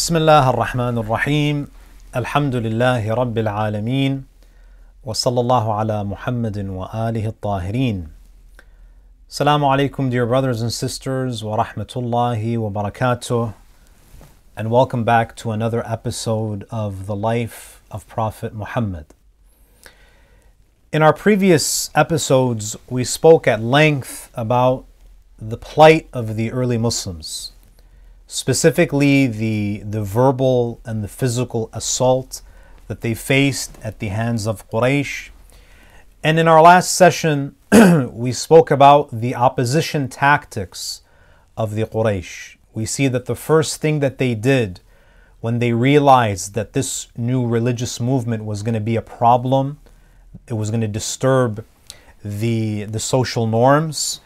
Bismillah ar-Rahman ar-Rahim. Alhamdulillahi Rabbil Alameen. Wa sallallahu ala Muhammadin wa alihi al-Tahireen. Assalamu alaikum, dear brothers and sisters, wa rahmatullahi wa barakatuh. And welcome back to another episode of The Life of Prophet Muhammad. In our previous episodes, we spoke at length about the plight of the early Muslims, specifically the verbal and the physical assault that they faced at the hands of Quraysh. And in our last session, we spoke about the opposition tactics of the Quraysh. We see that the first thing that they did when they realized that this new religious movement was going to be a problem, it was going to disturb the social norms,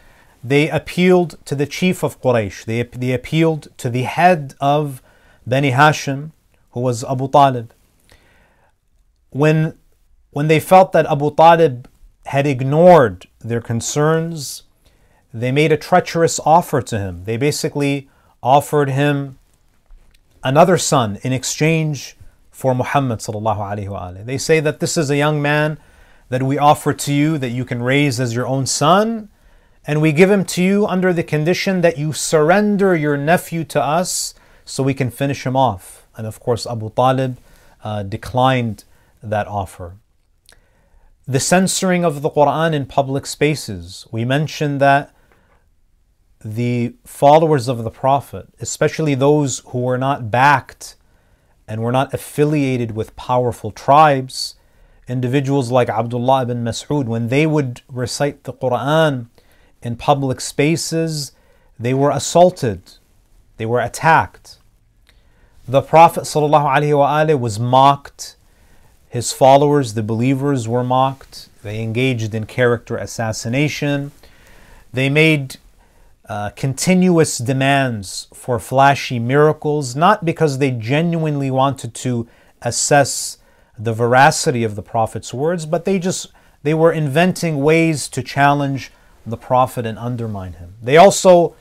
they appealed to the chief of Quraysh. They appealed to the head of Bani Hashim, who was Abu Talib. When they felt that Abu Talib had ignored their concerns, they made a treacherous offer to him. They basically offered him another son in exchange for Muhammad sallallahu alaihi wa alihi. They say that this is a young man that we offer to you that you can raise as your own son, and we give him to you under the condition that you surrender your nephew to us so we can finish him off. And of course, Abu Talib declined that offer. The censoring of the Quran in public spaces. We mentioned that the followers of the Prophet, especially those who were not backed and were not affiliated with powerful tribes, individuals like Abdullah ibn Mas'ud, when they would recite the Quran in public spaces, they were assaulted, they were attacked. The Prophet ﷺ was mocked, his followers, the believers, were mocked, they engaged in character assassination, they made continuous demands for flashy miracles, not because they genuinely wanted to assess the veracity of the Prophet's words, but they were inventing ways to challenge the Prophet and undermine him. They also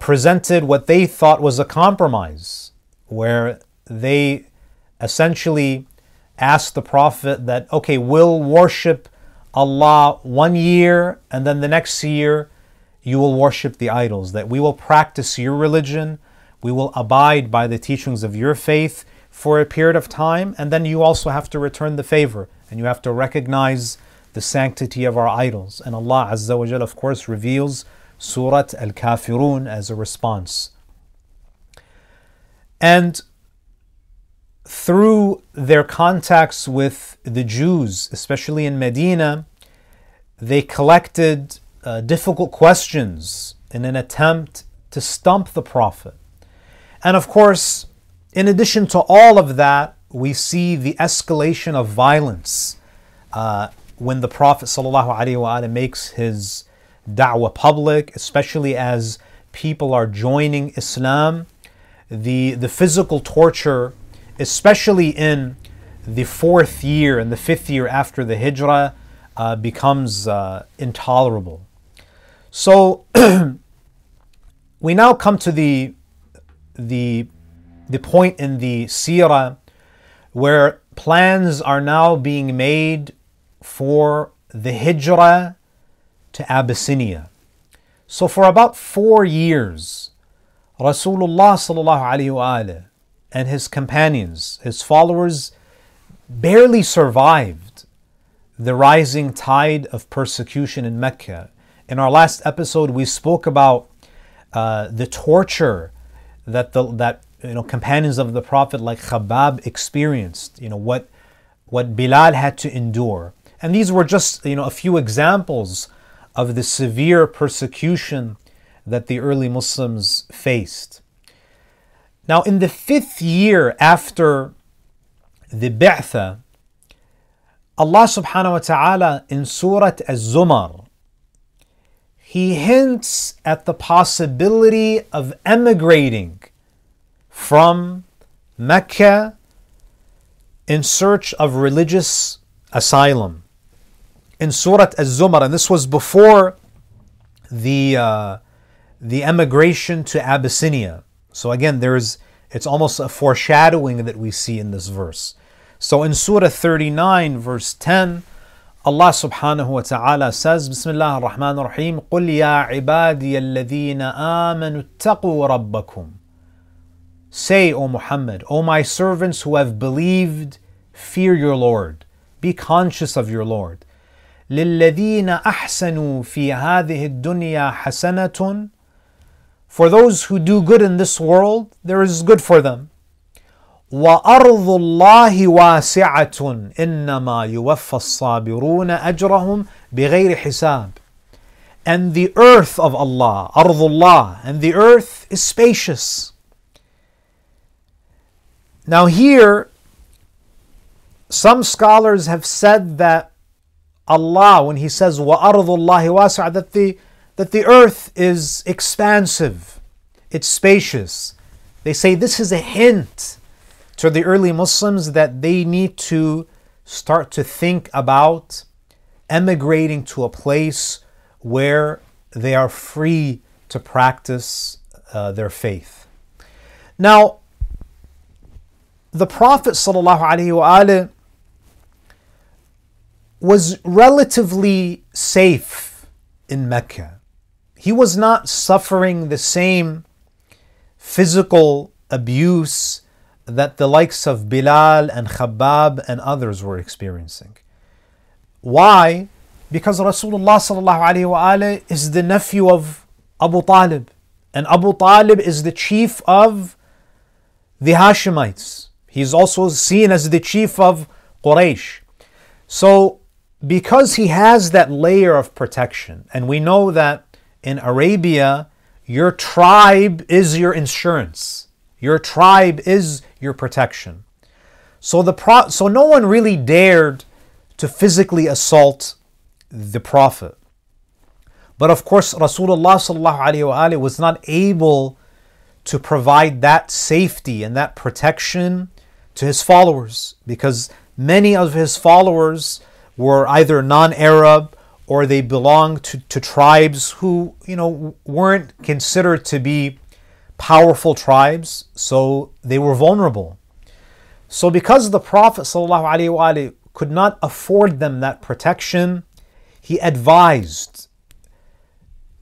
presented what they thought was a compromise, where they essentially asked the Prophet that, okay, we'll worship Allah one year, and then the next year you will worship the idols, that we will practice your religion, we will abide by the teachings of your faith for a period of time, and then you also have to return the favor, and you have to recognize the sanctity of our idols. And Allah Azza wa Jal, of course, reveals Surat Al-Kafirun as a response. And through their contacts with the Jews, especially in Medina, they collected difficult questions in an attempt to stump the Prophet. And of course, in addition to all of that, we see the escalation of violence when the Prophet ﷺ makes his da'wah public, especially as people are joining Islam, the physical torture, especially in the fourth year and the fifth year after the Hijra, becomes intolerable. So we now come to the point in the Seerah where plans are now being made for the Hijra to Abyssinia. So for about 4 years, Rasulullah ﷺ and his companions, his followers, barely survived the rising tide of persecution in Mecca. In our last episode, we spoke about the torture that companions of the Prophet like Khabbab experienced, what Bilal had to endure. And these were just, a few examples of the severe persecution that the early Muslims faced. Now, in the fifth year after the Bi'tha, Allah subhanahu wa ta'ala in Surat Az-Zumar, He hints at the possibility of emigrating from Mecca in search of religious asylum. In Surat Az-Zumar, and this was before the emigration to Abyssinia. So again, there is It's almost a foreshadowing that we see in this verse. So in Surah 39, verse 10, Allah subhanahu wa ta'ala says, Bismillah ar-Rahman ar-Rahim, قُلْ يَا عِبَادِيَ الَّذِينَ آمَنُوا اتَّقُوا رَبَّكُمْ. Say, O Muhammad, O my servants who have believed, fear your Lord. Be conscious of your Lord. لِلَّذِينَ أَحْسَنُوا فِي هَذِهِ الدُّنْيَا حَسَنَةٌ. For those who do good in this world, there is good for them. وَأَرْضُ اللَّهِ وَاسِعَةٌ إِنَّمَا يُوَفَّى الصَّابِرُونَ أَجْرَهُمْ بِغَيْرِ حِسَابٍ. And the earth of Allah, Ardullah, and the earth is spacious. Now here, some scholars have said that Allah, when He says وَأَرْضُ اللَّهِ وَاسِعَةٌ, that the earth is expansive, it's spacious. They say this is a hint to the early Muslims that they need to start to think about emigrating to a place where they are free to practice their faith. Now, the Prophet ﷺ was relatively safe in Mecca. He was not suffering the same physical abuse that the likes of Bilal and Khabbab and others were experiencing. Why? Because Rasulullah ﷺ is the nephew of Abu Talib, and Abu Talib is the chief of the Hashemites. He's also seen as the chief of Quraysh. So because he has that layer of protection, and we know that in Arabia, your tribe is your insurance. Your tribe is your protection. So no one really dared to physically assault the Prophet. But of course, Rasulullah ﷺ was not able to provide that safety and that protection to his followers, because many of his followers were either non-Arab or they belonged to tribes who, you know, weren't considered to be powerful tribes, so they were vulnerable. So because the Prophet ﷺ could not afford them that protection, he advised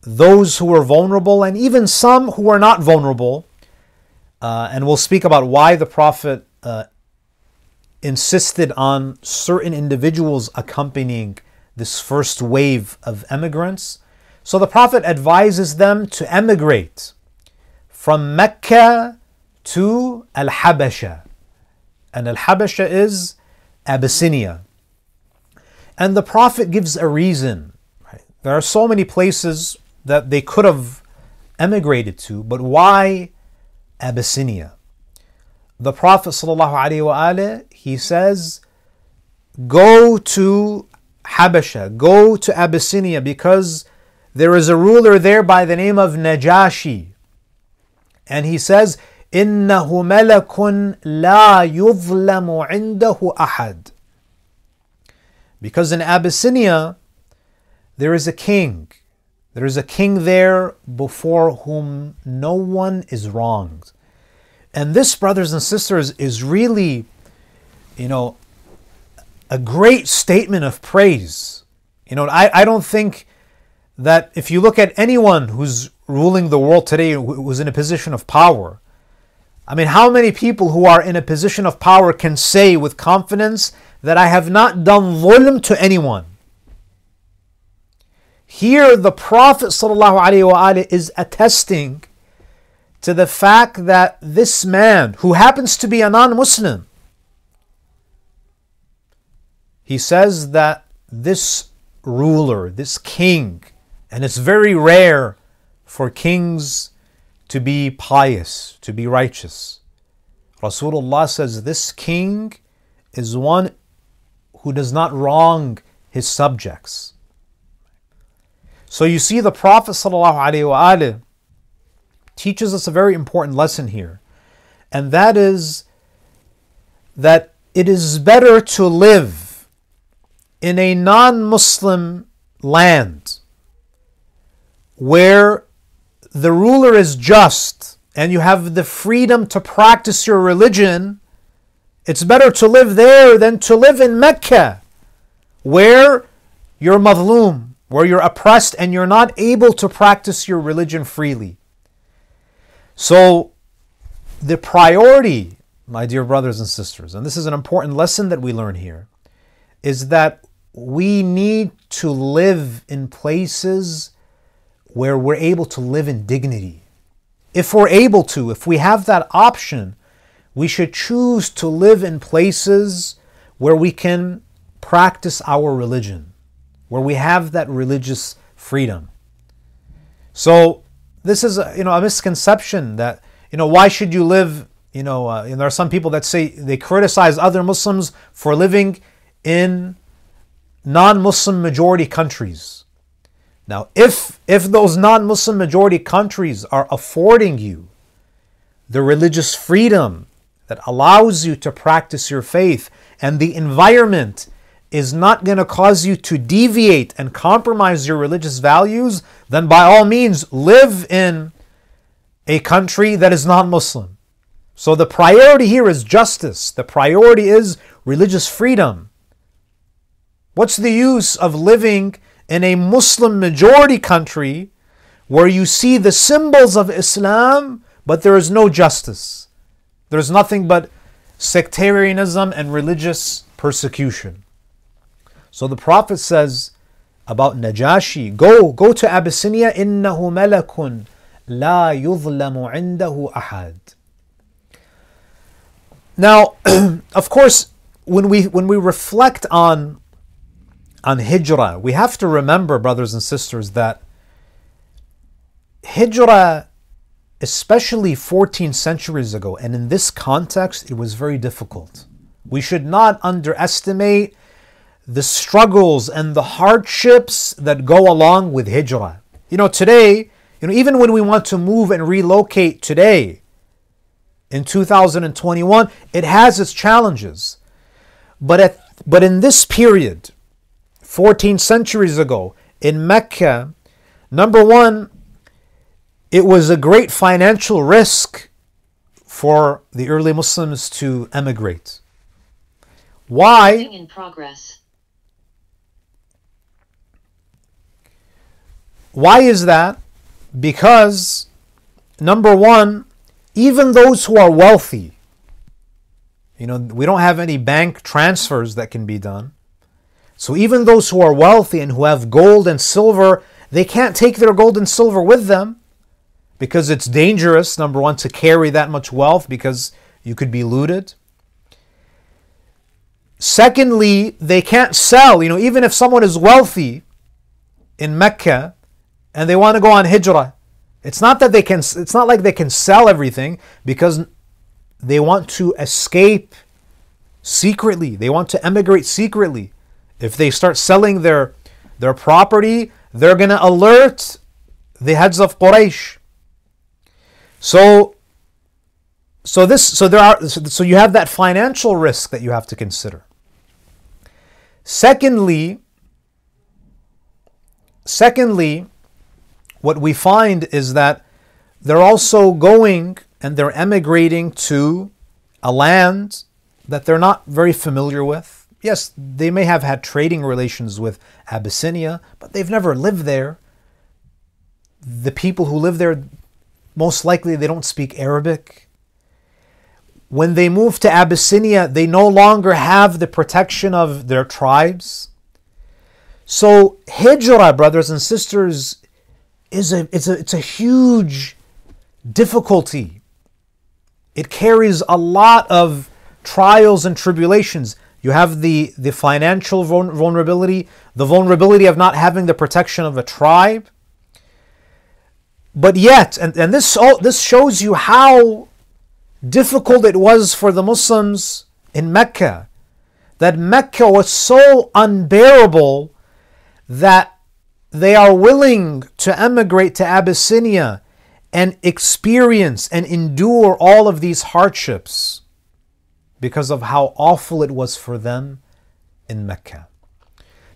those who were vulnerable, and even some who were not vulnerable, and we'll speak about why the Prophet insisted on certain individuals accompanying this first wave of emigrants. So the Prophet advises them to emigrate from Mecca to Al-Habasha. And Al-Habasha is Abyssinia. And the Prophet gives a reason. Right? There are so many places that they could have emigrated to, but why Abyssinia? The Prophet ﷺ, he says, go to Habasha, go to Abyssinia, because there is a ruler there by the name of Najashi. And he says, إِنَّهُ مَلَكٌ لَا يُظْلَمُ عِنْدَهُ أَحَدٌ. Because in Abyssinia, there is a king. There is a king there before whom no one is wronged. And this, brothers and sisters, is really, you know, a great statement of praise. You know, I don't think that if you look at anyone who's ruling the world today, who's in a position of power, I mean, how many people who are in a position of power can say with confidence that I have not done zulm to anyone? Here, the Prophet ﷺ is attesting to the fact that this man, who happens to be a non-Muslim, he says that this ruler, this king, and it's very rare for kings to be pious, to be righteous. Rasulullah says this king is one who does not wrong his subjects. So you see, the Prophet ﷺ teaches us a very important lesson here, and that is that it is better to live in a non-Muslim land where the ruler is just and you have the freedom to practice your religion, it's better to live there than to live in Mecca, where you're madhloom, where you're oppressed and you're not able to practice your religion freely. So the priority, my dear brothers and sisters, and this is an important lesson that we learn here, is that we need to live in places where we're able to live in dignity. If we're able to, if we have that option, we should choose to live in places where we can practice our religion, where we have that religious freedom. So this is a misconception that, why should you live, and there are some people that say, they criticize other Muslims for living in non-Muslim majority countries. Now, if those non-Muslim majority countries are affording you the religious freedom that allows you to practice your faith, and the environment is not going to cause you to deviate and compromise your religious values, then by all means, live in a country that is non-Muslim. So the priority here is justice. The priority is religious freedom. What's the use of living in a Muslim majority country where you see the symbols of Islam, but there is no justice? There's nothing but sectarianism and religious persecution. So the Prophet says about Najashi, go to Abyssinia, innahu malakun la yuzlamu indahu ahad. Now, of course, when we reflect on Hijra, we have to remember, brothers and sisters, that Hijra, especially 14 centuries ago, and in this context, it was very difficult. We should not underestimate the struggles and the hardships that go along with Hijra. Today, even when we want to move and relocate today, in 2021, it has its challenges. But in this period, 14 centuries ago, in Mecca, number one, it was a great financial risk for the early Muslims to emigrate. Why? In progress. Why is that? Because, number one, even those who are wealthy, we don't have any bank transfers that can be done. So even those who are wealthy and who have gold and silver, they can't take their gold and silver with them because it's dangerous, number one, to carry that much wealth because you could be looted. Secondly, they can't sell. Even if someone is wealthy in Mecca and they want to go on Hijrah, it's not like they can sell everything because they want to escape secretly. They want to emigrate secretly. If they start selling their property, they're going to alert the heads of Quraysh. So you have that financial risk that you have to consider. Secondly, what we find is that they're also going and they're emigrating to a land that they're not very familiar with. Yes, they may have had trading relations with Abyssinia, but they've never lived there. The people who live there, most likely they don't speak Arabic. When they move to Abyssinia, they no longer have the protection of their tribes. So Hijra, brothers and sisters, it's a huge difficulty. It carries a lot of trials and tribulations. You have the financial vulnerability, the vulnerability of not having the protection of a tribe. But yet, and this shows you how difficult it was for the Muslims in Mecca, that Mecca was so unbearable that they are willing to emigrate to Abyssinia and experience and endure all of these hardships, because of how awful it was for them in Mecca.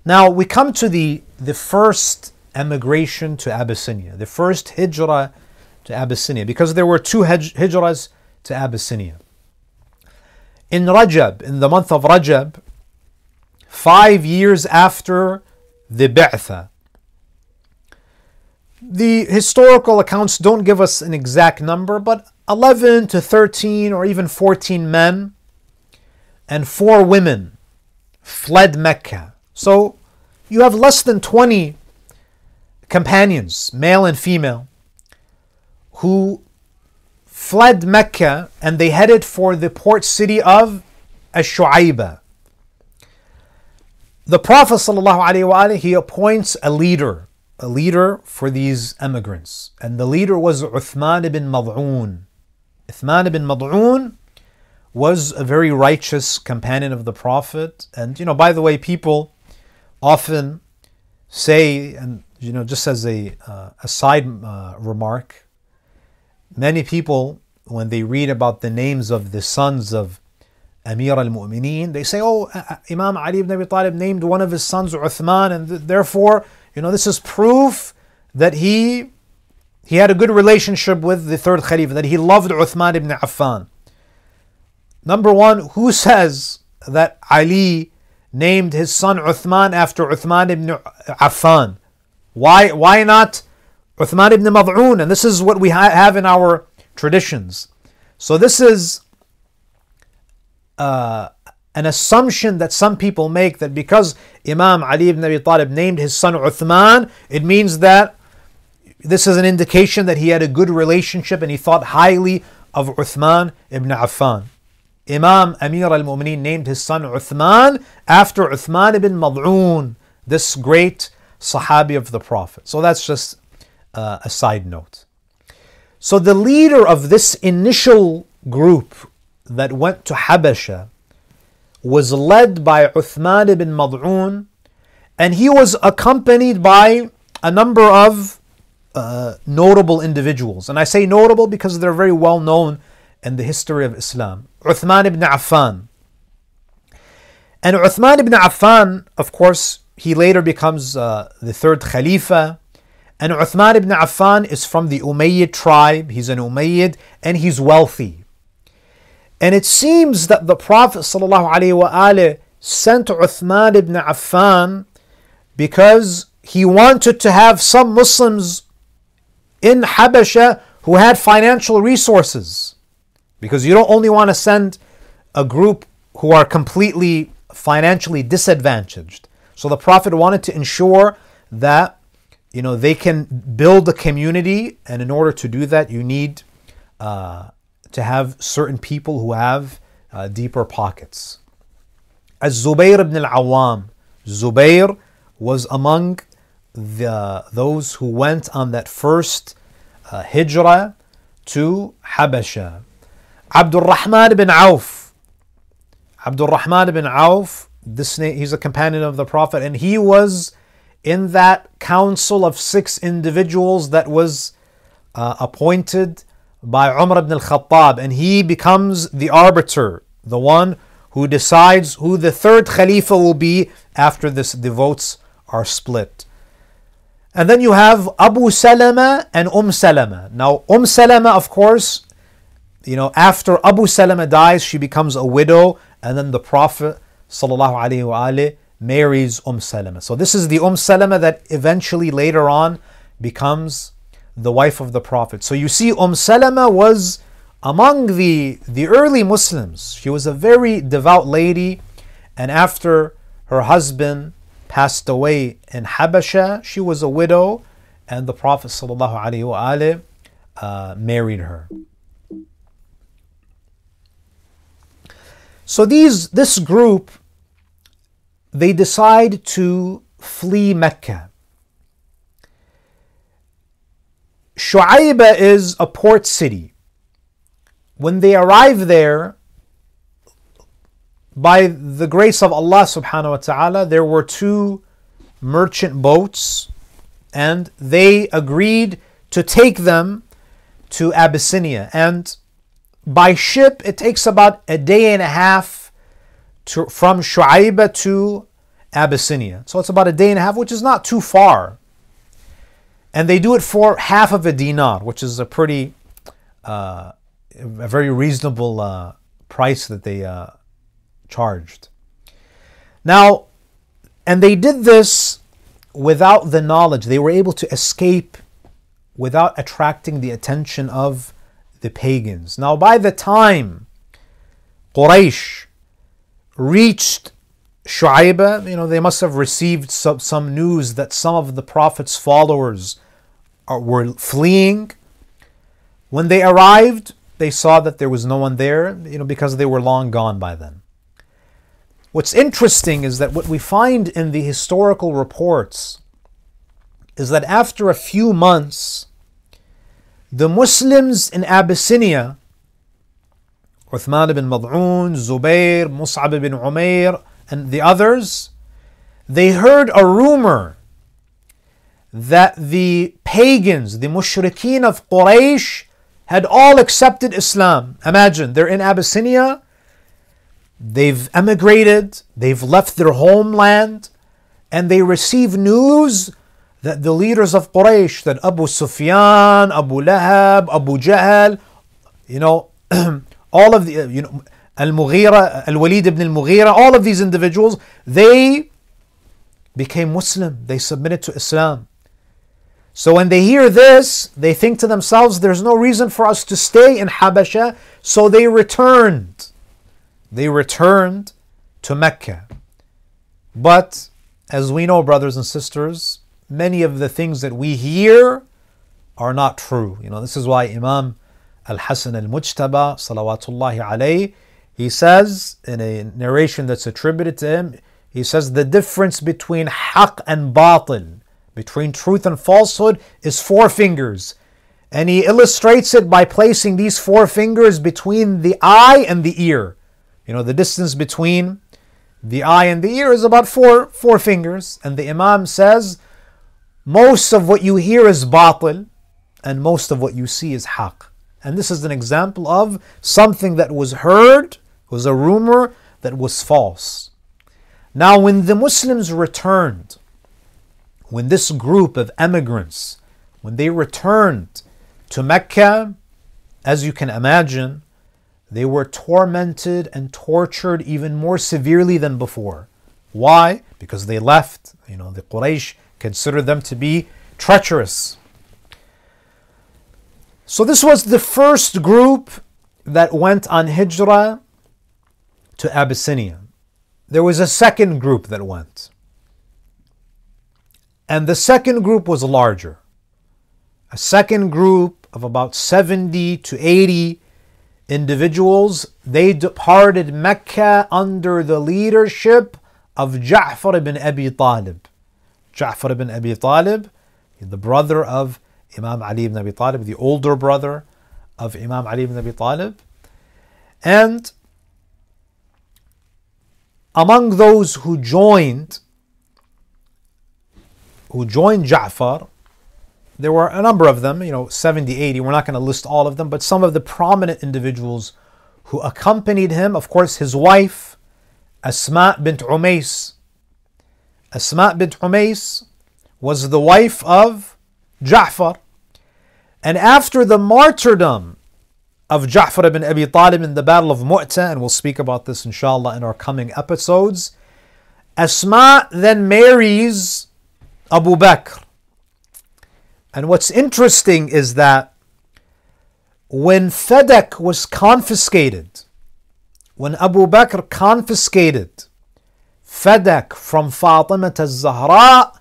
Now we come to the first emigration to Abyssinia, the first hijrah to Abyssinia, because there were two hijras to Abyssinia. In Rajab, in the month of Rajab, 5 years after the Bi'tha. The historical accounts don't give us an exact number, but 11 to 13 or even 14 men and 4 women fled Mecca. So you have less than 20 companions, male and female, who fled Mecca, and they headed for the port city of Ash-Shu'ayba. The Prophet ﷺ, he appoints a leader for these emigrants. And the leader was Uthman ibn Mad'oon. Uthman ibn Mad'oon was a very righteous companion of the Prophet. And, you know, by the way, people often say, and, you know, just as a side remark, many people, when they read about the names of the sons of Amir al-Mu'mineen, they say, oh, Imam Ali ibn Abi Talib named one of his sons Uthman, and therefore, you know, this is proof that he had a good relationship with the third Khalifa, that he loved Uthman ibn Affan. Number one, who says that Ali named his son Uthman after Uthman ibn Affan? Why not Uthman ibn Mad'oon? And this is what we have in our traditions. So this is an assumption that some people make, that because Imam Ali ibn Abi Talib named his son Uthman, it means that this is an indication that he had a good relationship and he thought highly of Uthman ibn Affan. Imam Amir al-Mu'mineen named his son Uthman after Uthman ibn Mad'oon, this great Sahabi of the Prophet. So that's just a side note. So the leader of this initial group that went to Habasha was led by Uthman ibn Mad'oon, and he was accompanied by a number of notable individuals. And I say notable because they're very well known in the history of Islam. Uthman ibn Affan. And Uthman ibn Affan, of course, he later becomes the third Khalifa. And Uthman ibn Affan is from the Umayyad tribe. He's an Umayyad and he's wealthy. And it seems that the Prophet ﷺ sent Uthman ibn Affan because he wanted to have some Muslims in Habasha who had financial resources. Because you don't only want to send a group who are completely financially disadvantaged. So the Prophet wanted to ensure that, you know, they can build a community, and in order to do that, you need to have certain people who have deeper pockets. Az-Zubair ibn al-Awwam. Zubair was among those who went on that first Hijra to Habasha. Abdul Rahman bin Auf. Abdul Rahman bin Auf, this name, he's a companion of the Prophet, and he was in that council of 6 individuals that was appointed by Umar ibn al-Khattab, and he becomes the arbiter, the one who decides who the third Khalifa will be after this, the votes are split. And then you have Abu Salama and Salama. Now Salama, of course, you know, after Abu Salama dies, she becomes a widow, and then the Prophet ﷺ marries Salama. So this is the Salama that eventually later on becomes the wife of the Prophet. So you see, Salama was among the early Muslims. She was a very devout lady, and after her husband passed away in Habasha, she was a widow, and the Prophet ﷺ married her. So this group, they decide to flee Mecca. Shu'ayba is a port city. When they arrive there, by the grace of Allah subhanahu wa ta'ala, there were 2 merchant boats, and they agreed to take them to Abyssinia. And by ship, it takes about a day and a half from Shu'ayba to Abyssinia. So it's about a day and a half, which is not too far. And they do it for half of a dinar, which is a pretty, a very reasonable price that they charged. Now, and they did this without the knowledge. They were able to escape without attracting the attention of the pagans. Now, by the time Quraysh reached Shu'ayba, you know, they must have received some news that some of the Prophet's followers were fleeing. When they arrived, they saw that there was no one there, you know, because they were long gone by then. What's interesting is that what we find in the historical reports is that after a few months, the Muslims in Abyssinia, Uthman ibn Mad'oon, Zubair, Mus'ab ibn Umair, and the others, they heard a rumor that the pagans, the Mushrikeen of Quraysh, had all accepted Islam. Imagine, they're in Abyssinia, they've emigrated, they've left their homeland, and they receive news that the leaders of Quraysh, that Abu Sufyan, Abu Lahab, Abu Jahl, you know, all of the, you know, Al-Mughira, Al-Walid ibn al-Mughira, all of these individuals, they became Muslim. They submitted to Islam. So when they hear this, they think to themselves, there's no reason for us to stay in Habasha. So they returned. They returned to Mecca. But as we know, brothers and sisters, many of the things that we hear are not true. You know, this is why Imam Al-Hasan Al-Mujtaba, salawatullahi alayhi, he says, in a narration that's attributed to him, he says, the difference between haq and batil, between truth and falsehood, is 4 fingers. And he illustrates it by placing these 4 fingers between the eye and the ear. You know, the distance between the eye and the ear is about four fingers. And the Imam says, most of what you hear is batil, and most of what you see is haq. And this is an example of something that was heard, was a rumor that was false. Now, when the Muslims returned, when this group of emigrants, when they returned to Mecca, as you can imagine, they were tormented and tortured even more severely than before. Why? Because they left. You know, the Quraysh considered them to be treacherous. So this was the first group that went on Hijra to Abyssinia. There was a second group that went. And the second group was larger. A second group of about 70 to 80 individuals. They departed Mecca under the leadership of Ja'far ibn Abi Talib. Ja'far ibn Abi Talib, the brother of Imam Ali ibn Abi Talib, the older brother of Imam Ali ibn Abi Talib. And among those who joined Ja'far, there were a number of them, you know, 70, 80. We're not going to list all of them, but some of the prominent individuals who accompanied him, of course, his wife, Asma bint Umais. Asma bint Umais was the wife of Ja'far. And after the martyrdom of Ja'far ibn Abi Talib in the Battle of Mu'tah, and we'll speak about this inshallah in our coming episodes, Asma then marries Abu Bakr. And what's interesting is that when Fadak was confiscated, when Abu Bakr confiscated Fadak from Fatima al-Zahra,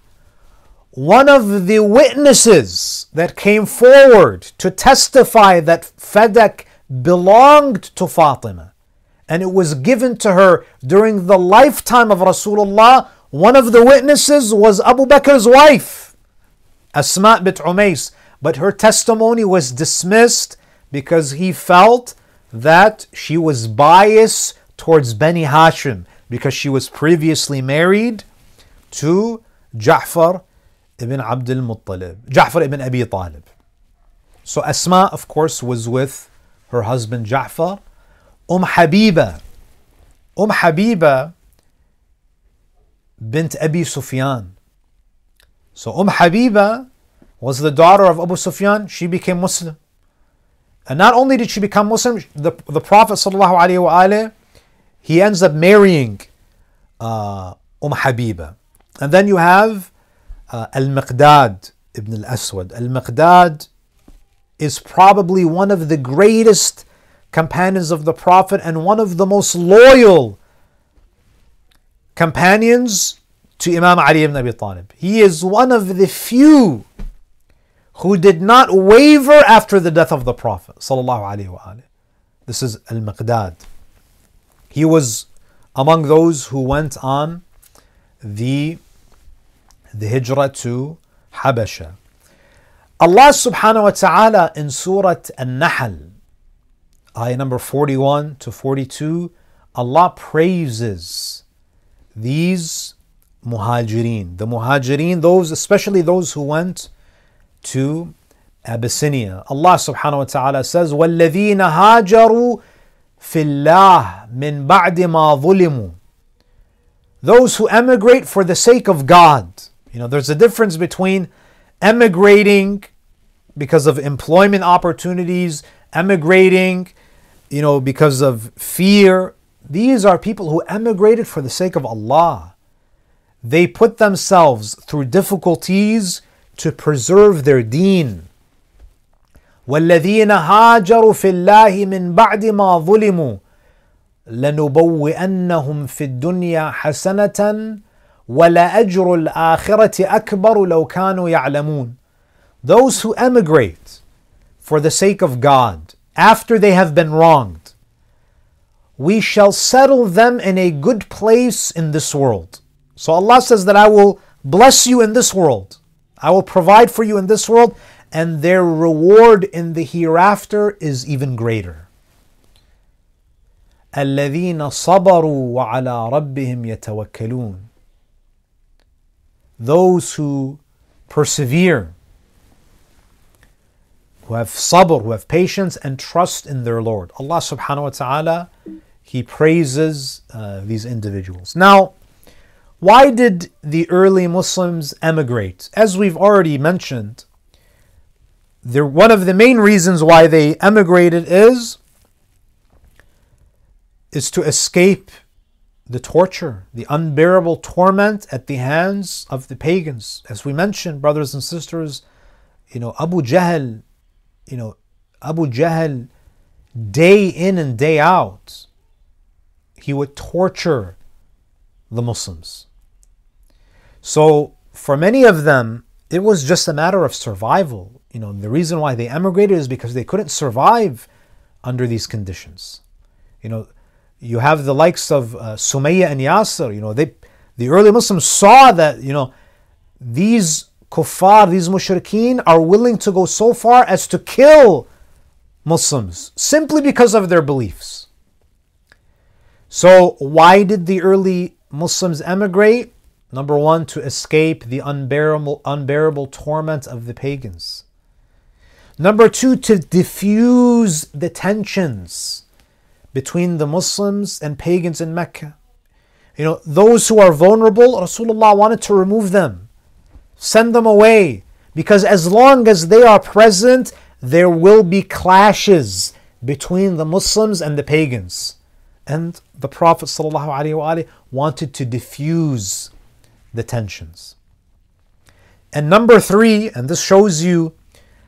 one of the witnesses that came forward to testify that Fadak belonged to Fatima and it was given to her during the lifetime of Rasulullah, one of the witnesses was Abu Bakr's wife, Asma bint Umais. But her testimony was dismissed because he felt that she was biased towards Bani Hashim because she was previously married to Ja'far ibn Abdul Muttalib, Ja'far ibn Abi Talib. So Asma, of course, was with her husband Ja'far. Habiba, Habiba bint Abi Sufyan. So Habiba was the daughter of Abu Sufyan. She became Muslim. And not only did she become Muslim, the Prophet ﷺ, he ends up marrying Habiba. And then you have Al-Miqdad ibn al-Aswad. Al-Miqdad is probably one of the greatest companions of the Prophet and one of the most loyal companions to Imam Ali ibn Abi Talib. He is one of the few who did not waver after the death of the Prophet ﷺ. This is Al-Miqdad. He was among those who went on the Hijra to Habasha. Allah subhanahu wa ta'ala in Surah An-Nahl, ayah number 41 to 42, Allah praises these muhajirin. The muhajirin, those, especially those who went to Abyssinia. Allah subhanahu wa ta'ala says, وَالَّذِينَ هَاجَرُوا فِي اللَّهِ مِنْ بَعْدِ مَا ظُلِمُوا. Those who emigrate for the sake of God. You know, there's a difference between emigrating because of employment opportunities, emigrating, you know, because of fear. These are people who emigrated for the sake of Allah. They put themselves through difficulties to preserve their deen. وَالَّذِينَ هَاجَرُوا فِي اللَّهِ مِنْ بَعْدِ مَا ظُلِمُوا لَنُبَوِّئَنَّهُمْ فِي الدُّنْيَا حَسَنَةً وَلَأَجْرُ الْآخِرَةِ أَكْبَرُ لَوْ كَانُوا يَعْلَمُونَ. Those who emigrate for the sake of God, after they have been wronged, we shall settle them in a good place in this world. So Allah says that I will bless you in this world. I will provide for you in this world, and their reward in the hereafter is even greater. الَّذِينَ صَبَرُوا وَعَلَىٰ رَبِّهِمْ يَتَوَكَّلُونَ. Those who persevere, who have sabr, who have patience and trust in their Lord. Allah subhanahu wa ta'ala, He praises these individuals. Now, why did the early Muslims emigrate? As we've already mentioned, one of the main reasons why they emigrated is to escape the torture, the unbearable torment at the hands of the pagans. As we mentioned, brothers and sisters, you know, Abu Jahl, day in and day out, he would torture the Muslims. So for many of them, it was just a matter of survival. You know, the reason why they emigrated is because they couldn't survive under these conditions. You know, you have the likes of Sumayya and Yasir. You know, the early Muslims saw that, you know, these kuffar, these mushrikeen are willing to go so far as to kill Muslims simply because of their beliefs. So why did the early Muslims emigrate? Number one, to escape the unbearable torment of the pagans. Number two, to diffuse the tensions between the Muslims and pagans in Mecca. You know, those who are vulnerable, Rasulullah wanted to remove them, send them away, because as long as they are present, there will be clashes between the Muslims and the pagans. And the Prophet ﷺ wanted to diffuse the tensions. And number three, and this shows you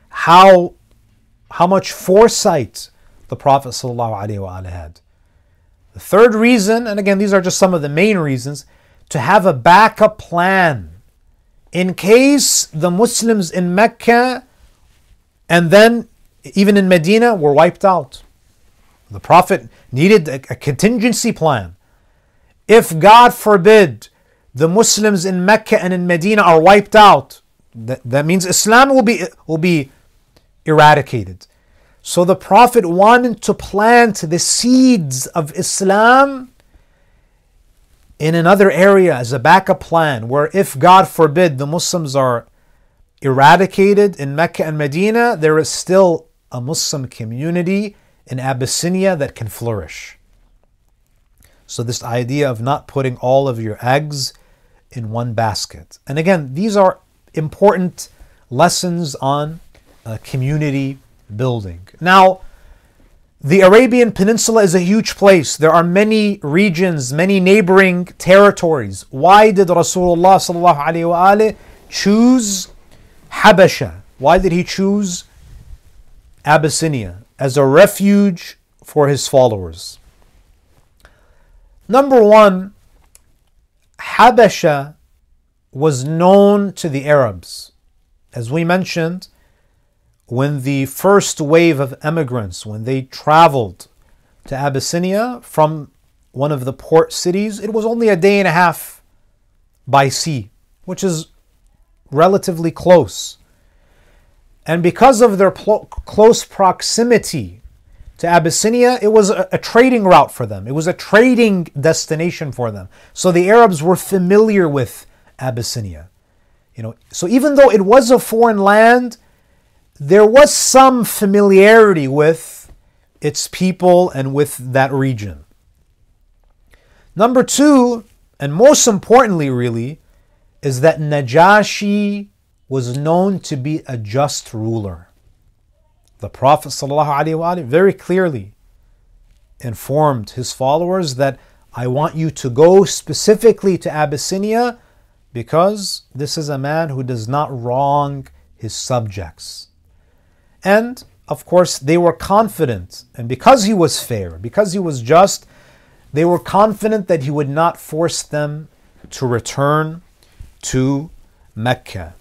how much foresight the Prophet ﷺ had. The third reason, and again these are just some of the main reasons, to have a backup plan in case the Muslims in Mecca and then even in Medina were wiped out. The Prophet needed a contingency plan. If, God forbid, the Muslims in Mecca and in Medina are wiped out, that means Islam will be eradicated. So the Prophet wanted to plant the seeds of Islam in another area as a backup plan, where if, God forbid, the Muslims are eradicated in Mecca and Medina, there is still a Muslim community in Abyssinia that can flourish. So this idea of not putting all of your eggs in one basket. And again, these are important lessons on community building. Now, the Arabian Peninsula is a huge place. There are many regions, many neighboring territories. Why did Rasulullah sallallahu alayhi wa alihi choose Habasha? Why did he choose Abyssinia as a refuge for his followers? Number one, Habasha was known to the Arabs. As we mentioned, when the first wave of emigrants, when they traveled to Abyssinia from one of the port cities, it was only a day and a half by sea, which is relatively close. And because of their close proximity to Abyssinia, it was a trading route for them. It was a trading destination for them. So the Arabs were familiar with Abyssinia. You know, so even though it was a foreign land, there was some familiarity with its people and with that region. Number two, and most importantly really, is that Najashi was known to be a just ruler. The Prophet ﷺ very clearly informed his followers that I want you to go specifically to Abyssinia because this is a man who does not wrong his subjects. And of course they were confident, and because he was fair, because he was just, they were confident that he would not force them to return to Mecca.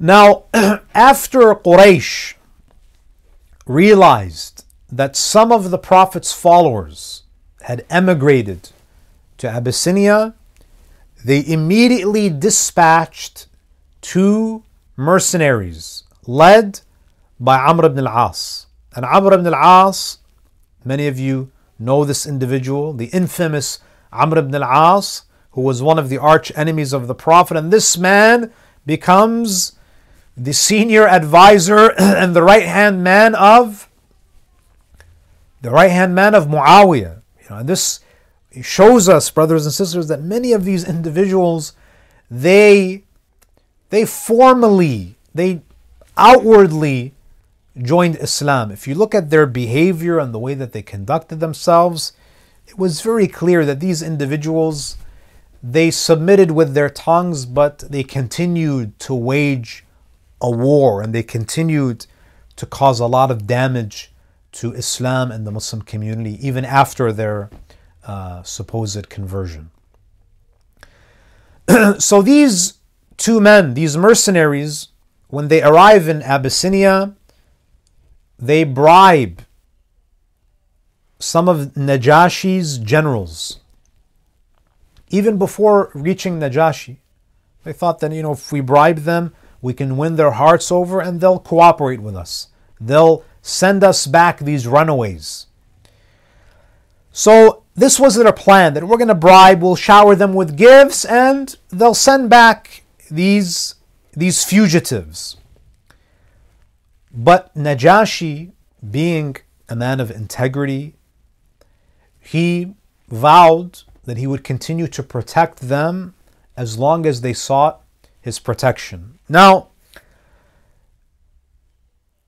Now, after Quraysh realized that some of the Prophet's followers had emigrated to Abyssinia, they immediately dispatched two mercenaries led by Amr ibn al-As. And Amr ibn al-As, many of you know this individual, the infamous Amr ibn al-As, who was one of the arch enemies of the Prophet. And this man becomes the senior advisor and the right-hand man of Muawiyah. You know, and this shows us, brothers and sisters, that many of these individuals, they outwardly joined Islam. If you look at their behavior and the way that they conducted themselves, it was very clear that these individuals, they submitted with their tongues, but they continued to wage a war, and they continued to cause a lot of damage to Islam and the Muslim community even after their supposed conversion. So these two men, these mercenaries, when they arrive in Abyssinia, they bribe some of Najashi's generals. Even before reaching Najashi, they thought that, you know, if we bribe them, we can win their hearts over and they'll cooperate with us. They'll send us back these runaways. So this was their plan, that we're going to bribe, we'll shower them with gifts, and they'll send back these fugitives. But Najashi, being a man of integrity, he vowed that he would continue to protect them as long as they sought his protection. Now,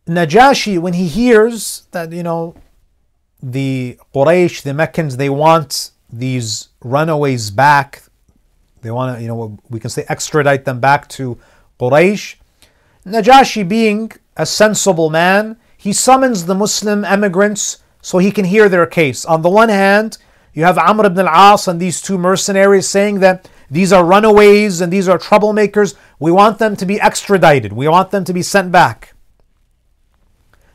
Najashi, when he hears that, you know, the Quraysh, the Meccans, they want these runaways back, they want to, you know, we can say extradite them back to Quraysh, Najashi, being a sensible man, he summons the Muslim emigrants so he can hear their case. On the one hand, you have Amr ibn al-As and these two mercenaries saying that these are runaways and these are troublemakers. We want them to be extradited. We want them to be sent back.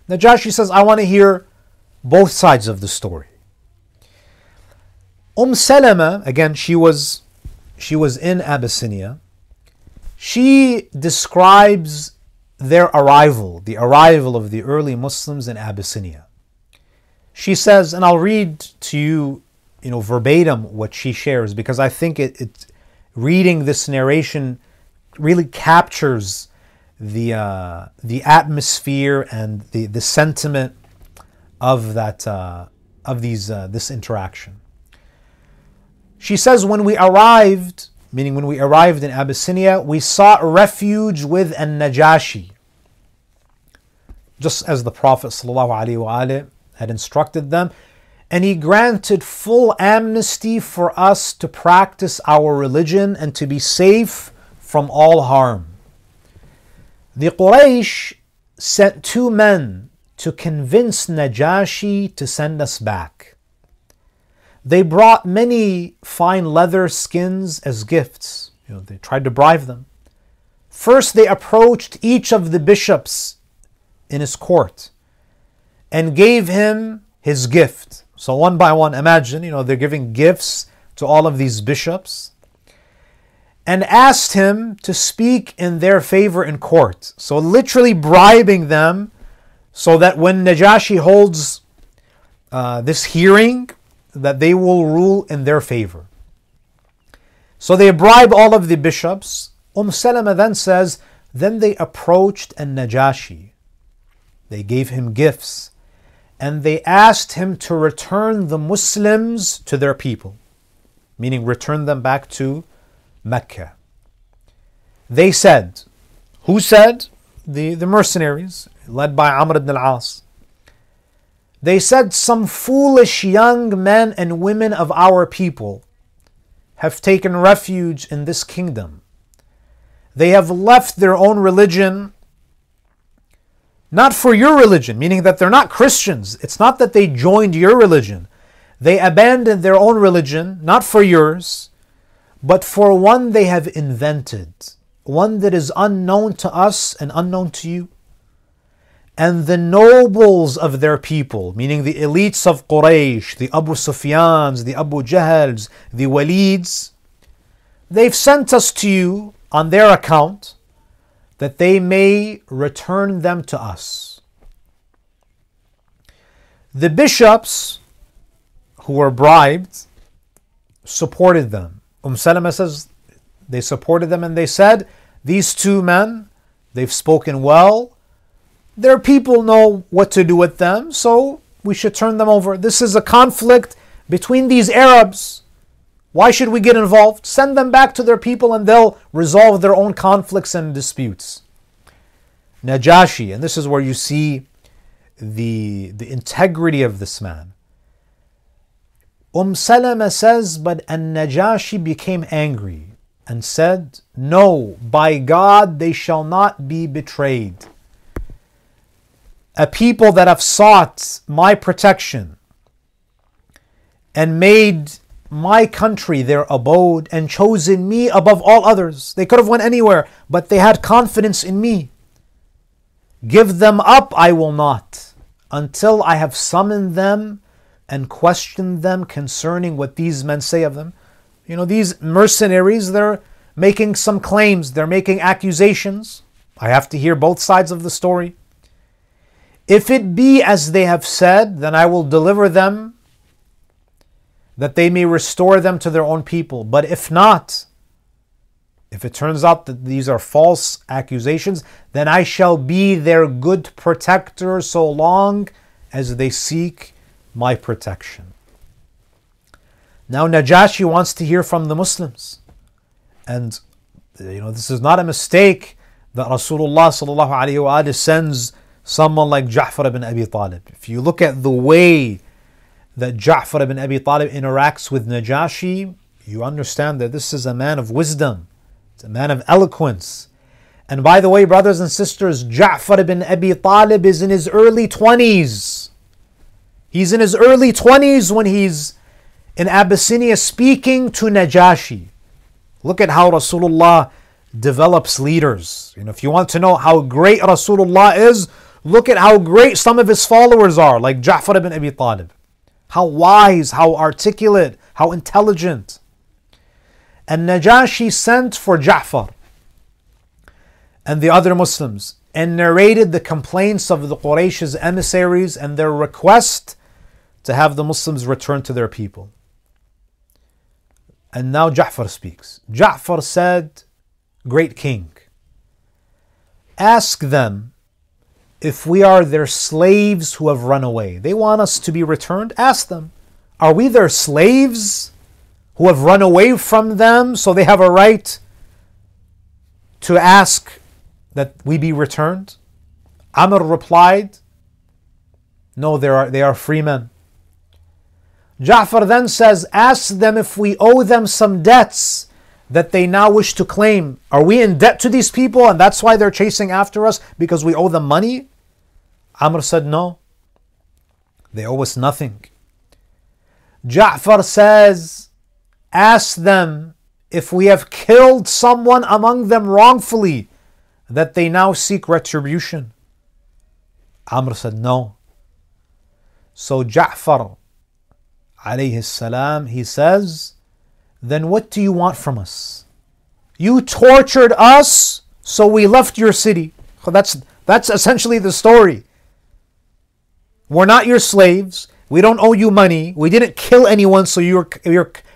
Najashi says, I want to hear both sides of the story. Salama, again, she was in Abyssinia. She describes their arrival, the arrival of the early Muslims in Abyssinia. She says, and I'll read to you, you know, verbatim what she shares, because I think it reading this narration really captures the atmosphere and the sentiment of that this interaction. She says, when we arrived meaning when we arrived in Abyssinia, we sought refuge with Najashi, just as the Prophet ﷺ had instructed them, and he granted full amnesty for us to practice our religion and to be safe from all harm. The Quraysh sent two men to convince Najashi to send us back. They brought many fine leather skins as gifts. They tried to bribe them. First, they approached each of the bishops in his court and gave him his gift. So one by one, imagine, they're giving gifts to all of these bishops, and asked him to speak in their favor in court. So literally bribing them so that when Najashi holds this hearing, that they will rule in their favor. So they bribe all of the bishops. Salama then says, then they approached Najashi. They gave him gifts, and they asked him to return the Muslims to their people, meaning return them back to Mecca. They said, who said? The mercenaries, led by Amr ibn al-As. They said, some foolish young men and women of our people have taken refuge in this kingdom. They have left their own religion, not for your religion, meaning that they're not Christians. It's not that they joined your religion. They abandoned their own religion, not for yours, but for one they have invented, one that is unknown to us and unknown to you. And the nobles of their people, meaning the elites of Quraysh, the Abu Sufyans, the Abu Jahls, the Walids, they've sent us to you on their account, that they may return them to us. The bishops who were bribed supported them. Salama says they supported them, and they said, these two men, they've spoken well. Their people know what to do with them, so we should turn them over. This is a conflict between these Arabs. Why should we get involved? Send them back to their people and they'll resolve their own conflicts and disputes. Najashi, and this is where you see the integrity of this man. Salama says, but Najashi became angry and said, no, by God, they shall not be betrayed. A people that have sought my protection and made my country their abode and chosen me above all others. They could have went anywhere, but they had confidence in me. Give them up I will not, until I have summoned them and questioned them concerning what these men say of them. These mercenaries, they're making some claims, they're making accusations. I have to hear both sides of the story. If it be as they have said, then I will deliver them, that they may restore them to their own people. But if not, if it turns out that these are false accusations, then I shall be their good protector so long as they seek my protection. Now Najashi wants to hear from the Muslims. And this is not a mistake that Rasulullah sallallahu alayhi wa sallam sends someone like Ja'far ibn Abi Talib. If you look at the way that Ja'far ibn Abi Talib interacts with Najashi, you understand that this is a man of wisdom. It's a man of eloquence. And by the way, brothers and sisters, Ja'far ibn Abi Talib is in his early 20s. He's in his early 20s when he's in Abyssinia speaking to Najashi. Look at how Rasulullah develops leaders. If you want to know how great Rasulullah is, look at how great some of his followers are, like Ja'far ibn Abi Talib. How wise, how articulate, how intelligent. And Najashi sent for Ja'far and the other Muslims and narrated the complaints of the Quraysh's emissaries and their request to have the Muslims return to their people. And now Ja'far speaks. Ja'far said, Great King, ask them if we are their slaves who have run away. They want us to be returned. Ask them, are we their slaves who have run away from them, so they have a right to ask that we be returned? Amr replied, no, they are free men. Ja'far then says, ask them if we owe them some debts that they now wish to claim. Are we in debt to these people and that's why they're chasing after us, because we owe them money? Amr said, no, they owe us nothing. Ja'far says, ask them if we have killed someone among them wrongfully that they now seek retribution. Amr said, no. So Ja'far alayhi salam, he says, then what do you want from us? You tortured us, so we left your city. So that's essentially the story. We're not your slaves. We don't owe you money. We didn't kill anyone, so you're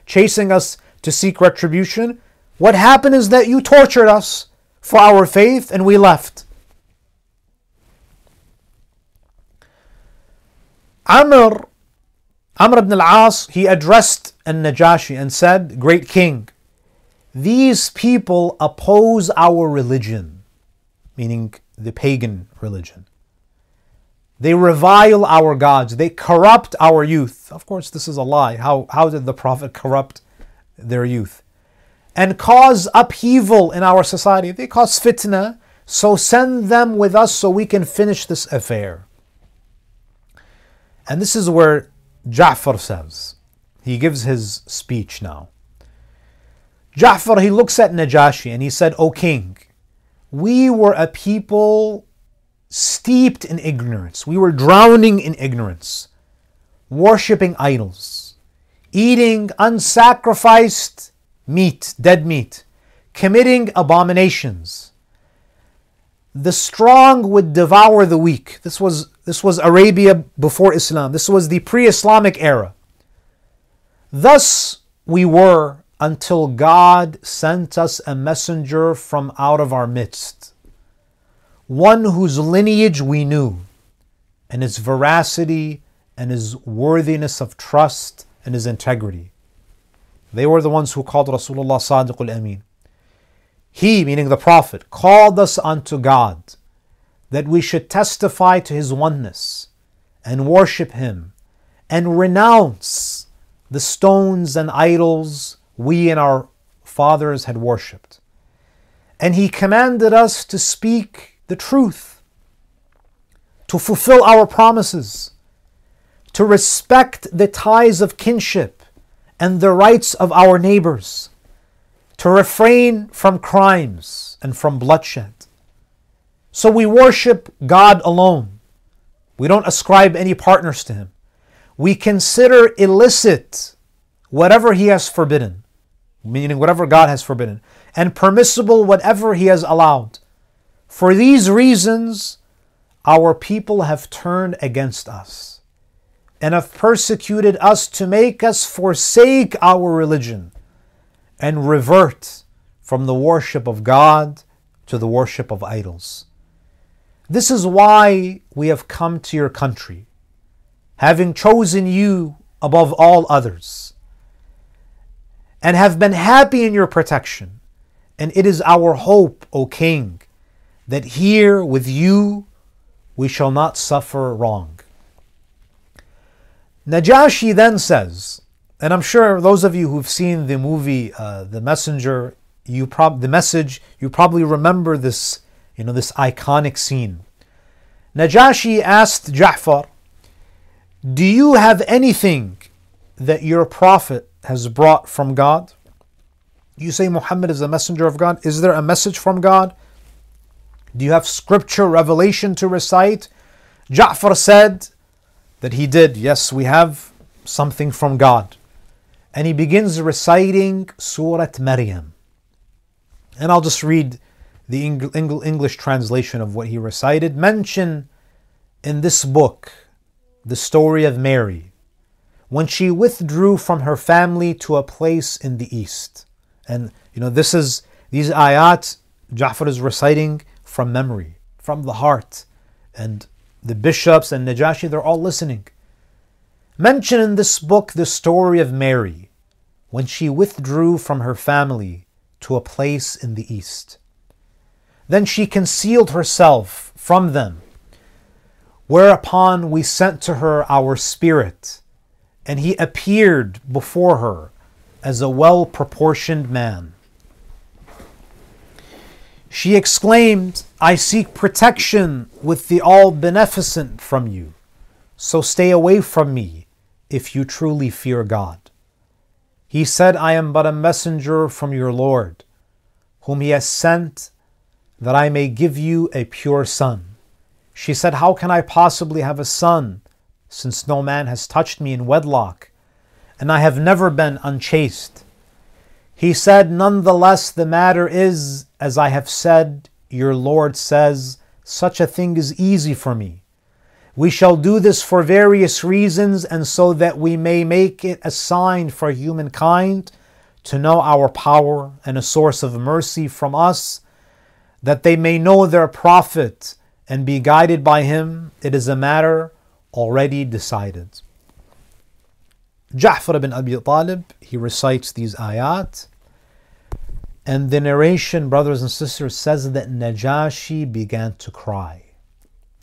chasing us to seek retribution. What happened is that you tortured us for our faith and we left. Amr ibn al-As, he addressed Najashi and said, great king, these people oppose our religion, meaning the pagan religion. They revile our gods. They corrupt our youth. Of course, this is a lie. How did the Prophet corrupt their youth? And cause upheaval in our society. They cause fitna. So send them with us so we can finish this affair. And this is where Ja'far says, he gives his speech now. Ja'far, he looks at Najashi and he said, O king, we were a people steeped in ignorance. We were drowning in ignorance, worshipping idols, eating unsacrificed meat, dead meat, committing abominations. The strong would devour the weak. This was Arabia before Islam. This was the pre-Islamic era. Thus we were until God sent us a messenger from out of our midst, one whose lineage we knew, and his veracity and his worthiness of trust and his integrity. They were the ones who called Rasulullah Sadiqul Amin. He, meaning the Prophet, called us unto God that we should testify to his oneness and worship him and renounce the stones and idols we and our fathers had worshipped. And he commanded us to speak the truth, to fulfill our promises, to respect the ties of kinship and the rights of our neighbors, to refrain from crimes and from bloodshed. So we worship God alone. We don't ascribe any partners to him. We consider illicit whatever he has forbidden, meaning whatever God has forbidden, and permissible whatever he has allowed. For these reasons, our people have turned against us and have persecuted us to make us forsake our religion and revert from the worship of God to the worship of idols. This is why we have come to your country, having chosen you above all others, and have been happy in your protection. And it is our hope, O king, that here with you we shall not suffer wrong. Najashi then says, and I'm sure those of you who've seen the movie The Messenger, you probably remember this, this iconic scene. Najashi asked Ja'far, do you have anything that your prophet has brought from God? You say Muhammad is the messenger of God. Is there a message from God? Do you have scripture revelation to recite? Ja'far said that he did. Yes, we have something from God. And he begins reciting Surat Maryam. And I'll just read the English translation of what he recited. Mention in this book the story of Mary, when she withdrew from her family to a place in the east. And these ayat, Ja'far is reciting from memory, from the heart. And the bishops and Najashi, they're all listening. Mention in this book the story of Mary, when she withdrew from her family to a place in the east. Then she concealed herself from them, whereupon we sent to her our spirit, and he appeared before her as a well-proportioned man. She exclaimed, "I seek protection with the All-Beneficent from you, so stay away from me if you truly fear God." He said, "I am but a messenger from your Lord, whom he has sent that I may give you a pure son." She said, "How can I possibly have a son, since no man has touched me in wedlock, and I have never been unchaste?" He said, "Nonetheless, the matter is, as I have said, your Lord says, such a thing is easy for me. We shall do this for various reasons, and so that we may make it a sign for humankind to know our power and a source of mercy from us, that they may know their prophet and be guided by him. It is a matter already decided." Ja'far ibn Abi Talib, he recites these ayat, and the narration, brothers and sisters, says that Najashi began to cry.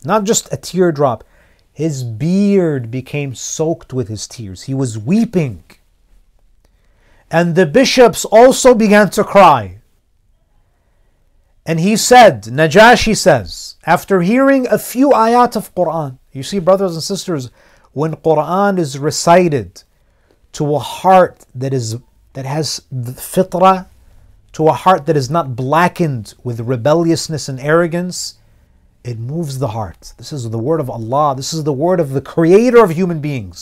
Not just a teardrop, his beard became soaked with his tears. He was weeping. And the bishops also began to cry. And he said, Najashi says, after hearing a few ayat of Quran, you see, brothers and sisters, when Quran is recited to a heart that has the fitrah, to a heart that is not blackened with rebelliousness and arrogance, it moves the heart. This is the word of Allah. This is the word of the creator of human beings.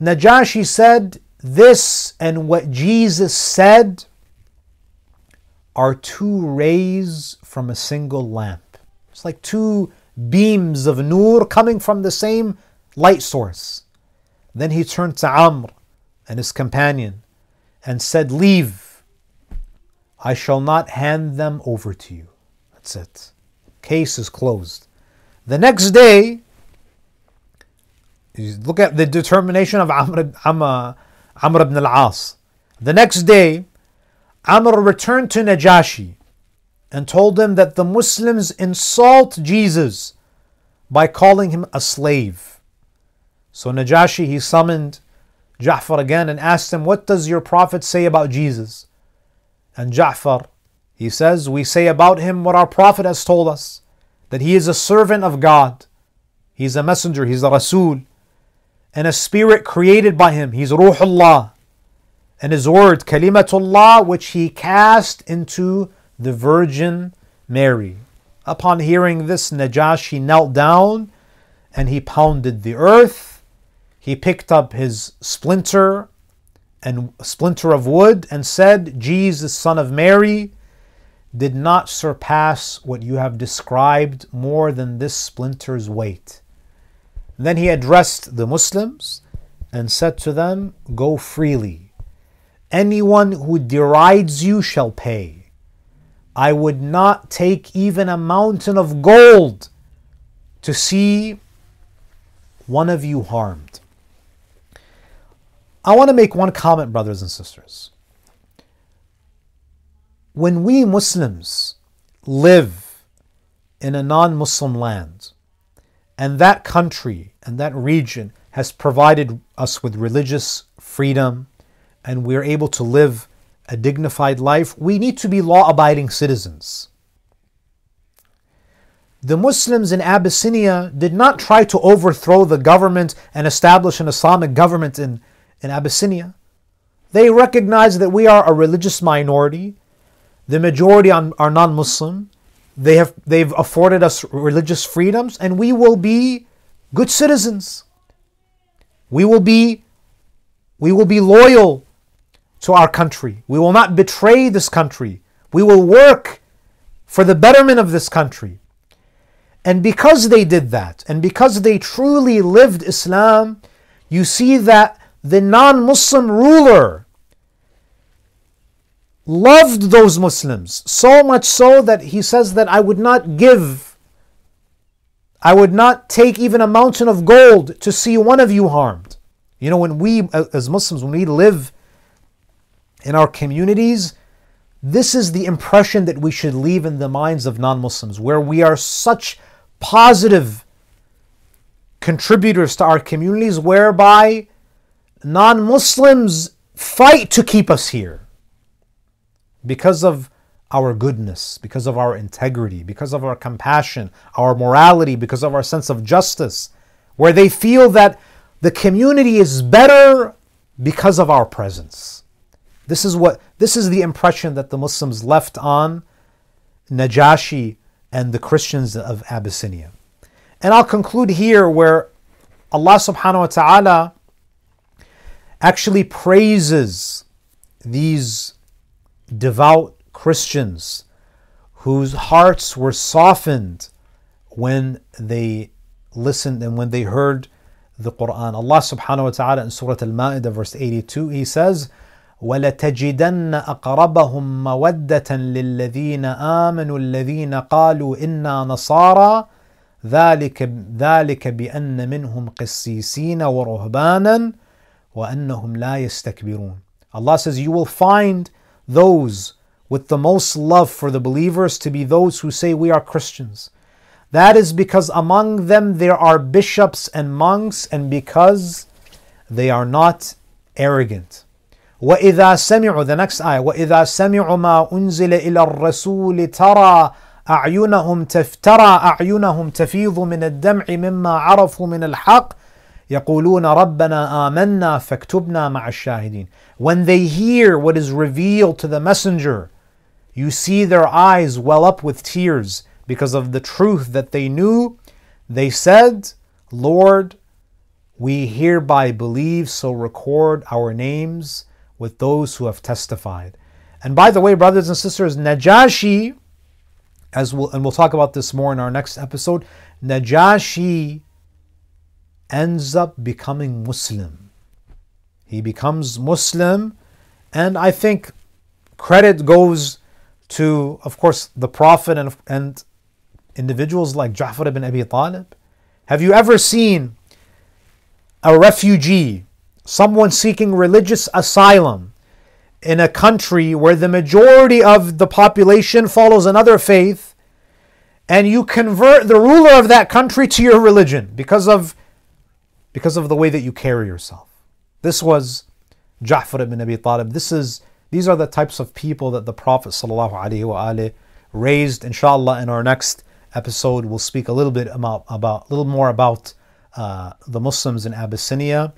Najashi said, this and what Jesus said are two rays from a single lamp. It's like two beams of nur coming from the same light source. Then he turned to Amr and his companion and said, "Leave. I shall not hand them over to you." That's it. Case is closed. The next day, look at the determination of Amr ibn al-As. The next day, Amr returned to Najashi and told him that the Muslims insult Jesus by calling him a slave. So Najashi, he summoned Ja'far again and asked him, "What does your prophet say about Jesus?" And Ja'far, he says, "We say about him what our prophet has told us, that he is a servant of God. He's a messenger, he's a Rasul, and a spirit created by him. He's Ruhullah. And his word, Kalimatullah, which he cast into the Virgin Mary." Upon hearing this, Najashi knelt down and he pounded the earth. He picked up his splinter of wood and said, "Jesus, son of Mary, did not surpass what you have described more than this splinter's weight." Then he addressed the Muslims and said to them, "Go freely. Anyone who derides you shall pay. I would not take even a mountain of gold to see one of you harmed." I want to make one comment, brothers and sisters. When we Muslims live in a non-Muslim land, and that country and that region has provided us with religious freedom, and we're able to live a dignified life, we need to be law-abiding citizens. The Muslims in Abyssinia did not try to overthrow the government and establish an Islamic government in Abyssinia. They recognize that we are a religious minority. The majority are non-Muslim. They've afforded us religious freedoms, and we will be good citizens. We will be loyal to our country. We will not betray this country. We will work for the betterment of this country. And because they did that, and because they truly lived Islam, you see that the non-Muslim ruler loved those Muslims, so much so that he says that I would not take even a mountain of gold to see one of you harmed. You know, when we as Muslims, when we live in our communities, this is the impression that we should leave in the minds of non-Muslims, where we are such positive contributors to our communities, whereby non-Muslims fight to keep us here because of our goodness, because of our integrity, because of our compassion, our morality, because of our sense of justice, where they feel that the community is better because of our presence. This is the impression that the Muslims left on Najashi and the Christians of Abyssinia. And I'll conclude here, where Allah subhanahu wa ta'ala actually praises these devout Christians whose hearts were softened when they listened and when they heard the Quran. Allah subhanahu wa ta'ala in Surah Al-Ma'idah verse 82, He says, وَلَتَجِدَنَّ أَقْرَبَهُمْ مَوَدَّةً لِلَّذِينَ آمَنُوا الَّذِينَ قَالُوا إِنَّا نَصَارَى ذَلِكَ بِأَنَّ مِنْهُمْ قِسِّيسِينَ وَرُهْبَانًا وَأَنَّهُمْ لَا يَسْتَكْبِرُونَ. Allah says, you will find those with the most love for the believers to be those who say we are Christians. That is because among them there are bishops and monks, and because they are not arrogant. وَإِذَا سَمِعُوا, the next ayah, وَإِذَا سَمِعُوا مَا أُنزِلَ إِلَى الرَّسُولِ تَرَى أَعْيُنَهُمْ تَفِيضُ مِنَ الدَّمْعِ مِمَّا عَرَفُوا مِنَ الْحَقِّ يَقُولُونَ رَبَّنَا آمَنَّا فَاكْتُبْنَا مَعَ الشَّاهِدِينَ. When they hear what is revealed to the messenger, you see their eyes well up with tears because of the truth that they knew. They said, Lord, we hereby believe, so record our names with those who have testified. And by the way, brothers and sisters, Najashi, and we'll talk about this more in our next episode, Najashi ends up becoming Muslim. He becomes Muslim, and I think credit goes to, of course, the Prophet and individuals like Ja'far ibn Abi Talib. Have you ever seen a refugee, someone seeking religious asylum in a country where the majority of the population follows another faith, and you convert the ruler of that country to your religion because of the way that you carry yourself? This was Ja'far ibn Abi Talib. These are the types of people that the Prophet ﷺ raised. Inshallah, in our next episode, we'll speak a little more about the Muslims in Abyssinia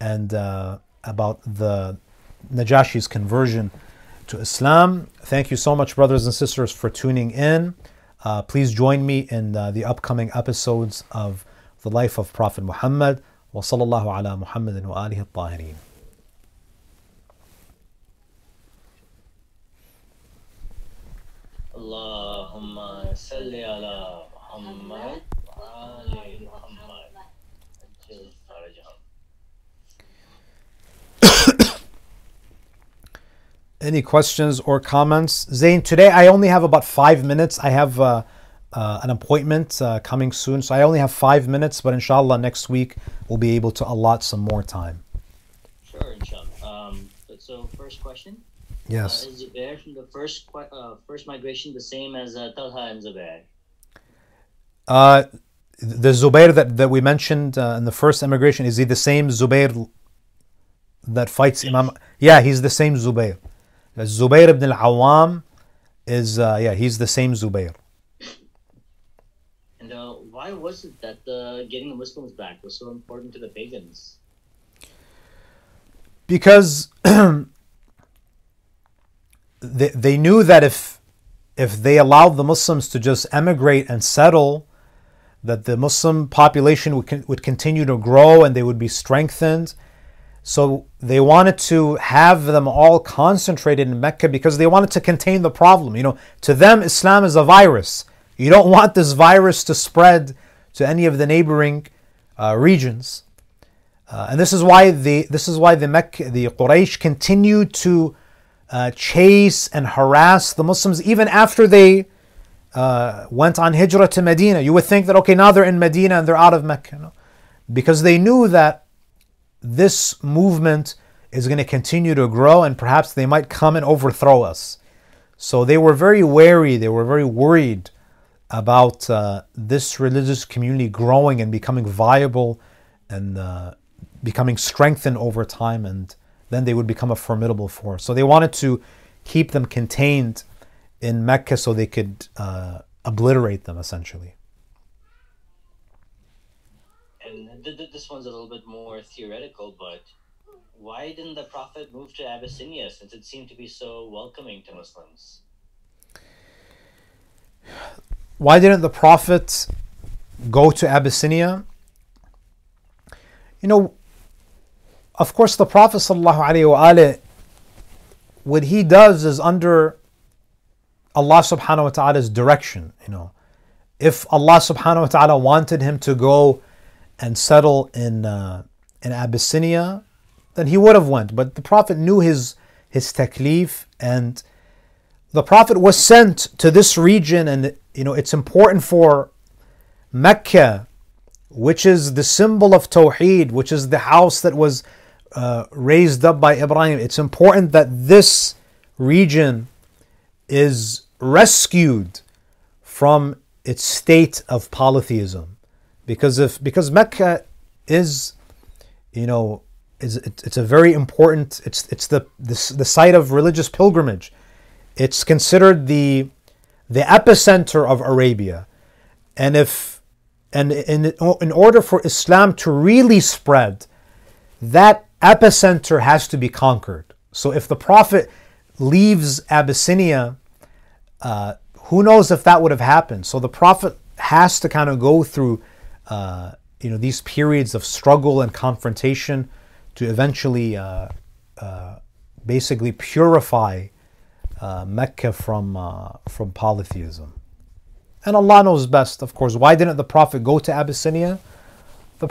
and about the Najashi's conversion to Islam. Thank you so much, brothers and sisters, for tuning in. Please join me in the upcoming episodes of the life of Prophet Muhammad. Wa sallallahu ala Muhammadin wa alihi al-Tahireen. Allahumma salli ala Muhammad wa ali Muhammad. Any questions or comments? Zain, today I only have about 5 minutes. I have an appointment coming soon, so I only have 5 minutes, but inshallah next week we'll be able to allot some more time. Sure, inshallah. So first question. Yes. Is Zubair from the first migration the same as Talha and Zubair? The Zubair that we mentioned in the first emigration, is he the same Zubair that fights Imam? Yeah, he's the same Zubair. Zubair ibn al-Awwam is, he's the same Zubair. And why was it that getting the Muslims back was so important to the pagans? Because They knew that if they allowed the Muslims to just emigrate and settle, that the Muslim population would continue to grow and they would be strengthened. So they wanted to have them all concentrated in Mecca because they wanted to contain the problem. You know, to them, Islam is a virus. You don't want this virus to spread to any of the neighboring regions. And this is why the Quraysh continued to chase and harass the Muslims even after they went on Hijra to Medina. You would think that, okay, now they're in Medina and they're out of Mecca. No? Because they knew that this movement is going to continue to grow, and perhaps they might come and overthrow us. So they were very wary, they were very worried about this religious community growing and becoming viable and becoming strengthened over time, and then they would become a formidable force. So they wanted to keep them contained in Mecca so they could obliterate them, essentially. And this one's a little bit more theoretical, but why didn't the Prophet move to Abyssinia, since it seemed to be so welcoming to Muslims? Why didn't the Prophet go to Abyssinia? You know, of course, the Prophet ﷺ, what he does is under Allah subhanahu wa ta'ala's direction. You know, if Allah subhanahu wa ta'ala wanted him to go and settle in Abyssinia, then he would have went. But the Prophet knew his taklif, and the Prophet was sent to this region, and you know, it's important for Mecca, which is the symbol of Tawheed, which is the house that was raised up by Ibrahim. It's important that this region is rescued from its state of polytheism, because Mecca is, you know, it's a very important, it's the site of religious pilgrimage. It's considered the epicenter of Arabia, and in order for Islam to really spread, that epicenter has to be conquered. So if the Prophet leaves Abyssinia, who knows if that would have happened. So the Prophet has to kind of go through you know, these periods of struggle and confrontation to eventually basically purify Mecca from polytheism. And Allah knows best, of course. Why didn't the Prophet go to Abyssinia? The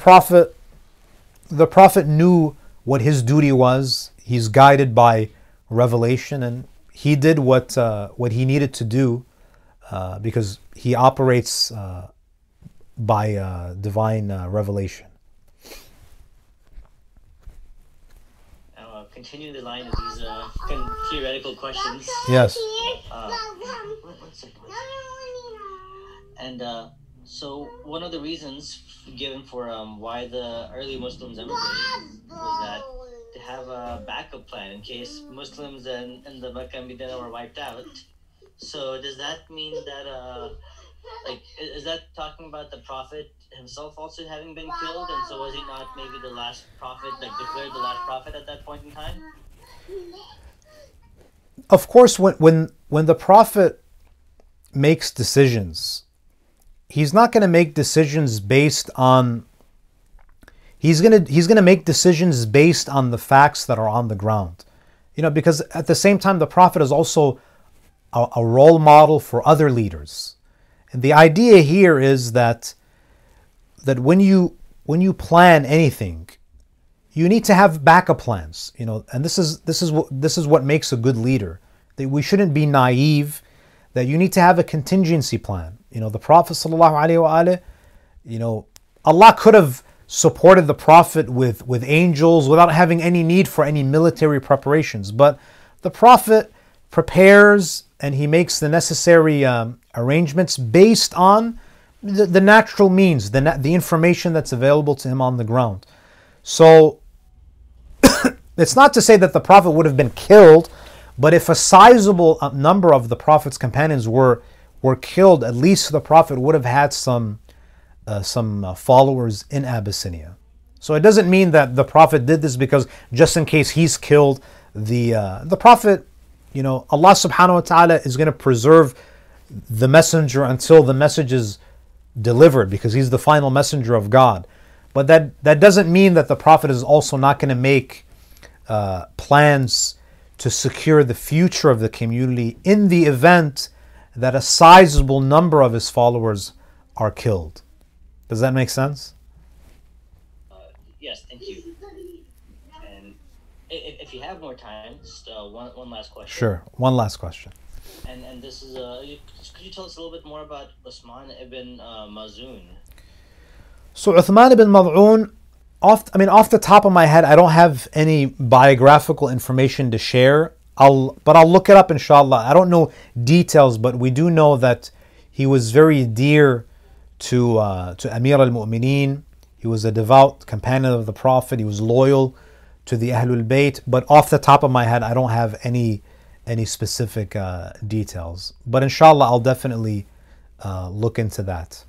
Prophet knew what his duty was. He's guided by revelation, and he did what he needed to do because he operates by divine revelation. Continue the line of these theoretical questions. Yes. One second. And so one of the reasons given for why the early Muslims emigrated was that to have a backup plan in case Muslims and the Mecca and Medina were wiped out. So does that mean that, like, is that talking about the Prophet himself also having been killed, and so was he not maybe the last prophet, like declared the last prophet at that point in time? Of course, when the Prophet makes decisions, he's not going to make decisions based on, he's going to make decisions based on the facts that are on the ground, you know, because at the same time the Prophet is also a role model for other leaders. And the idea here is that when you plan anything, you need to have backup plans, you know. And this is what makes a good leader. That we shouldn't be naive. That you need to have a contingency plan. You know, the Prophet ﷺ, you know, Allah could have supported the Prophet with angels without having any need for any military preparations. But the Prophet prepares and he makes the necessary arrangements based on the natural means, the information that's available to him on the ground. So it's not to say that the Prophet would have been killed, but if a sizable number of the Prophet's companions were killed, at least the Prophet would have had some followers in Abyssinia. So it doesn't mean that the Prophet did this because just in case he's killed, the Prophet, you know, Allah subhanahu wa ta'ala is going to preserve the messenger until the message is delivered, because he's the final messenger of God. But that doesn't mean that the Prophet is also not going to make plans to secure the future of the community in the event that a sizable number of his followers are killed. Does that make sense? Yes, thank you. And if you have more time, just one last question. Sure, one last question. And this is, could you tell us a little bit more about Uthman ibn Mad'oon? So Uthman ibn Mad'oon Off the top of my head, I don't have any biographical information to share. But I'll look it up, inshallah. I don't know details, but we do know that he was very dear to Amir al-Mu'mineen. He was a devout companion of the Prophet. He was loyal to the Ahlul Bayt. But off the top of my head, I don't have any specific details. But inshallah, I'll definitely look into that.